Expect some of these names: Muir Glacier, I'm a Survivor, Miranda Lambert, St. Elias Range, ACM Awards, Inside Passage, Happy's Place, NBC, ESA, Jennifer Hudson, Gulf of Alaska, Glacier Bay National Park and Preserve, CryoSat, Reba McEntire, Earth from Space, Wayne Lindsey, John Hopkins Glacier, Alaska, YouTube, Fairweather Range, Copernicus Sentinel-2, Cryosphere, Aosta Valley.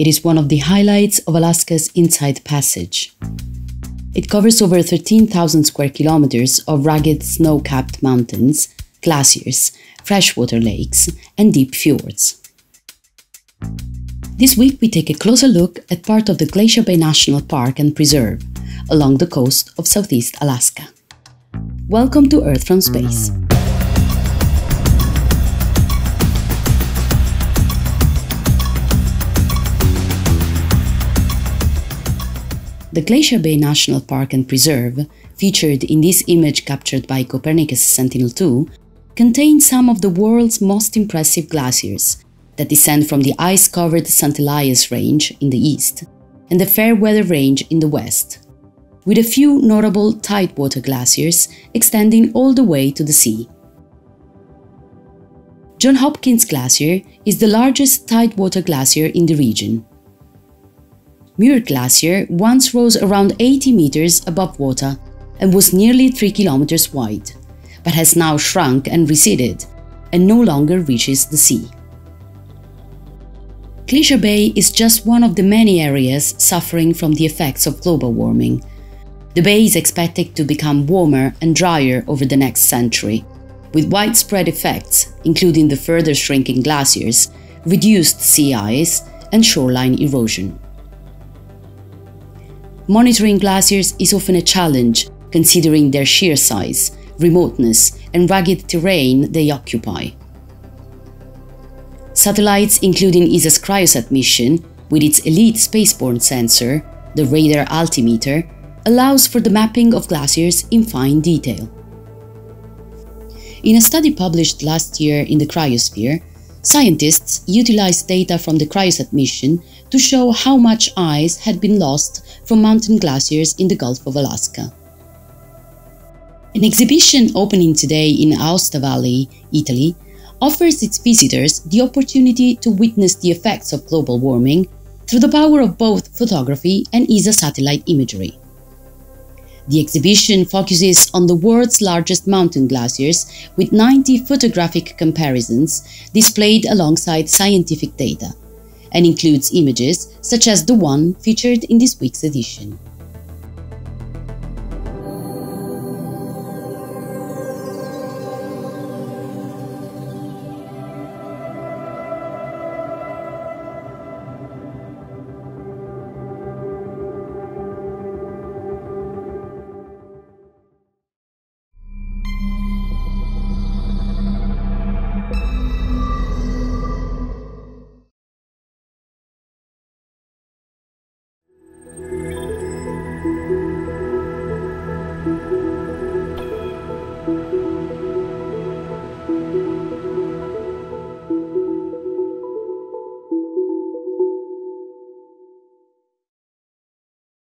It is one of the highlights of Alaska's Inside Passage. It covers over 13,000 square kilometers of rugged snow-capped mountains, glaciers, freshwater lakes, and deep fjords. This week we take a closer look at part of the Glacier Bay National Park and Preserve along the coast of Southeast Alaska. Welcome to Earth from Space. The Glacier Bay National Park and Preserve, featured in this image captured by Copernicus Sentinel-2, contains some of the world's most impressive glaciers that descend from the ice-covered St. Elias Range in the east and the Fairweather Range in the west, with a few notable tidewater glaciers extending all the way to the sea. John Hopkins Glacier is the largest tidewater glacier in the region. Muir Glacier once rose around 80 meters above water and was nearly 3 kilometers wide, but has now shrunk and receded and no longer reaches the sea. Glacier Bay is just one of the many areas suffering from the effects of global warming. The bay is expected to become warmer and drier over the next century, with widespread effects, including the further shrinking glaciers, reduced sea ice, and shoreline erosion. Monitoring glaciers is often a challenge, considering their sheer size, remoteness, and rugged terrain they occupy. Satellites, including ESA's CryoSat mission, with its elite spaceborne sensor, the radar altimeter, allows for the mapping of glaciers in fine detail. In a study published last year in the Cryosphere, scientists utilized data from the CryoSat mission to show how much ice had been lost from mountain glaciers in the Gulf of Alaska. An exhibition opening today in Aosta Valley, Italy, offers its visitors the opportunity to witness the effects of global warming through the power of both photography and ESA satellite imagery. The exhibition focuses on the world's largest mountain glaciers, with 90 photographic comparisons displayed alongside scientific data, and includes images such as the one featured in this week's edition.